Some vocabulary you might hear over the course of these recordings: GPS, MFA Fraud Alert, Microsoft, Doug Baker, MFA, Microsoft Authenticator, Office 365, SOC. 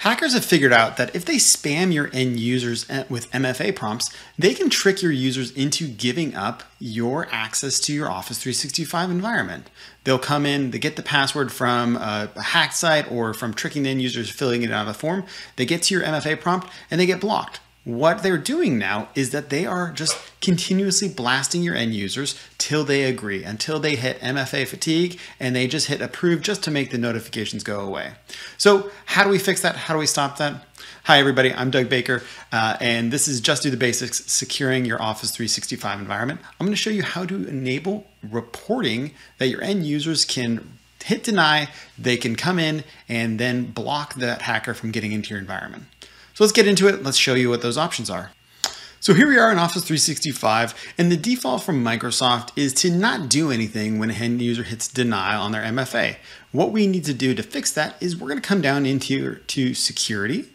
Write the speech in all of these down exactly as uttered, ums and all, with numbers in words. Hackers have figured out that if they spam your end users with M F A prompts, they can trick your users into giving up your access to your Office three sixty-five environment. They'll come in, they get the password from a hacked site or from tricking the end users filling it out of the form. They get to your M F A prompt and they get blocked. What they're doing now is that they are just continuously blasting your end users till they agree, until they hit M F A fatigue and they just hit approve just to make the notifications go away. So how do we fix that? How do we stop that? Hi everybody, I'm Doug Baker uh, and this is Just Do the Basics, securing your Office three sixty-five environment. I'm going to show you how to enable reporting that your end users can hit deny, they can come in and then block that hacker from getting into your environment. So let's get into it. Let's show you what those options are. So here we are in Office three sixty-five, and the default from Microsoft is to not do anything when an end user hits denial on their M F A. What we need to do to fix that is we're going to come down into to security.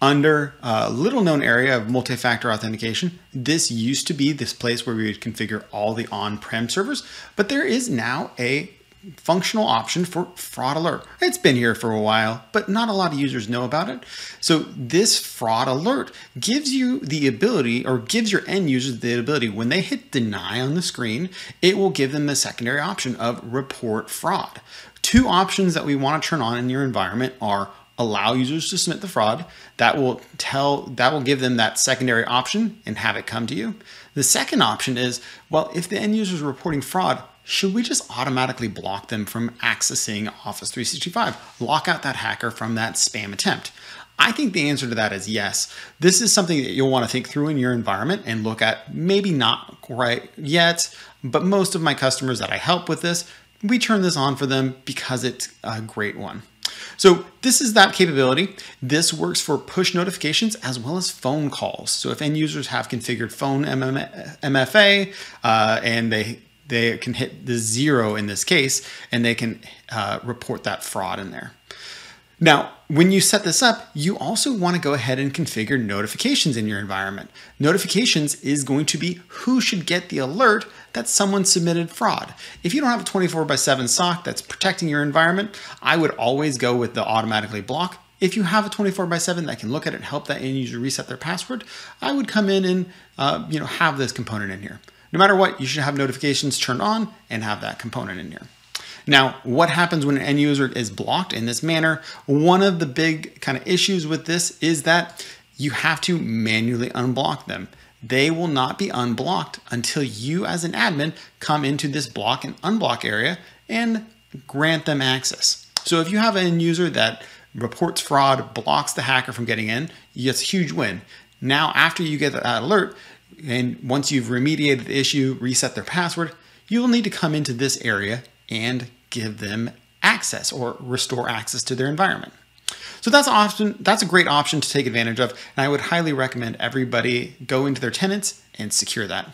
Under a little known area of multi-factor authentication, this used to be this place where we would configure all the on-prem servers, but there is now a functional option for fraud alert. It's been here for a while, but not a lot of users know about it. So this fraud alert gives you the ability, or gives your end users the ability, when they hit deny on the screen, it will give them the secondary option of report fraud. Two options that we want to turn on in your environment are allow users to submit the fraud. That will tell, that will give them that secondary option and have it come to you. The second option is, well, if the end user is reporting fraud, should we just automatically block them from accessing Office three sixty-five? Lock out that hacker from that spam attempt? I think the answer to that is yes. This is something that you'll want to think through in your environment and look at. Maybe not right yet, but most of my customers that I help with this, we turn this on for them because it's a great one. So this is that capability. This works for push notifications as well as phone calls. So if end users have configured phone M F A uh, and they They can hit the zero in this case, and they can uh, report that fraud in there. Now, when you set this up, you also want to go ahead and configure notifications in your environment. Notifications is going to be who should get the alert that someone submitted fraud. If you don't have a twenty-four by seven S O C that's protecting your environment, I would always go with the automatically block. If you have a twenty-four by seven that can look at it and help that end user reset their password, I would come in and uh, you know, have this component in here. No matter what, you should have notifications turned on and have that component in here. Now, what happens when an end user is blocked in this manner? One of the big kind of issues with this is that you have to manually unblock them. They will not be unblocked until you as an admin come into this block and unblock area and grant them access. So if you have an end user that reports fraud, blocks the hacker from getting in, it's a huge win. Now, after you get that alert, and once you've remediated the issue, reset their password, you will need to come into this area and give them access or restore access to their environment. So that's often, that's a great option to take advantage of. And I would highly recommend everybody go into their tenants and secure that.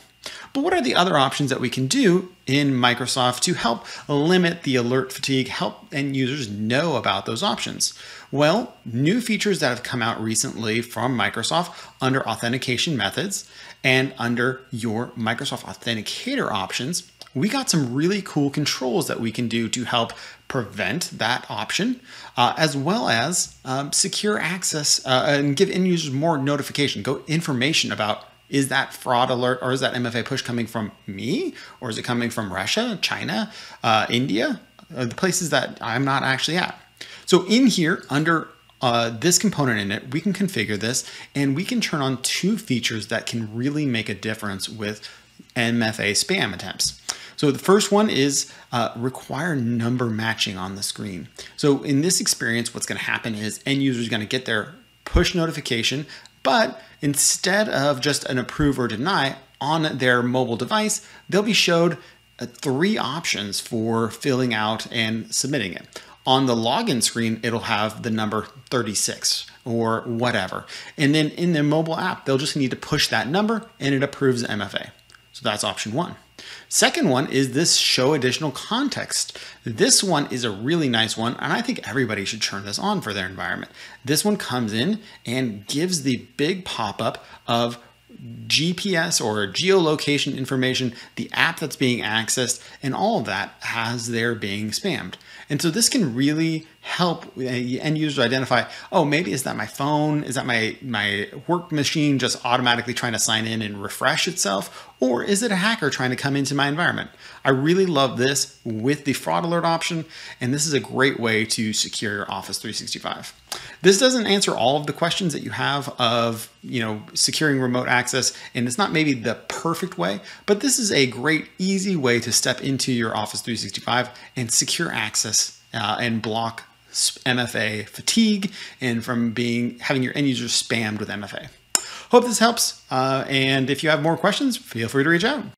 But what are the other options that we can do in Microsoft to help limit the alert fatigue, help end users know about those options? Well, new features that have come out recently from Microsoft under authentication methods and under your Microsoft Authenticator options, we got some really cool controls that we can do to help prevent that option, uh, as well as um, secure access uh, and give end users more notification, go information about, is that fraud alert or is that M F A push coming from me? Or is it coming from Russia, China, uh, India, uh, the places that I'm not actually at? So in here, under uh, this component in it, we can configure this and we can turn on two features that can really make a difference with M F A spam attempts. So the first one is uh, require number matching on the screen. So in this experience, what's gonna happen is end user is gonna get their push notification, but instead of just an approve or deny on their mobile device, they'll be showed three options for filling out and submitting it. On the login screen, it'll have the number thirty-six or whatever. And then in their mobile app, they'll just need to push that number and it approves the M F A. So that's option one. Second one is this show additional context. This one is a really nice one, and I think everybody should turn this on for their environment. This one comes in and gives the big pop-up of G P S or geolocation information, the app that's being accessed, and all of that as they're being spammed. And so this can really help the end user identify, oh, maybe is that my phone? Is that my, my work machine just automatically trying to sign in and refresh itself? Or is it a hacker trying to come into my environment? I really love this with the fraud alert option, and this is a great way to secure your Office three sixty-five. This doesn't answer all of the questions that you have of, you know, securing remote access, and it's not maybe the perfect way, but this is a great, easy way to step into your Office three sixty-five and secure access uh, and block M F A fatigue and from being having your end users spammed with M F A. Hope this helps, uh, and if you have more questions, feel free to reach out.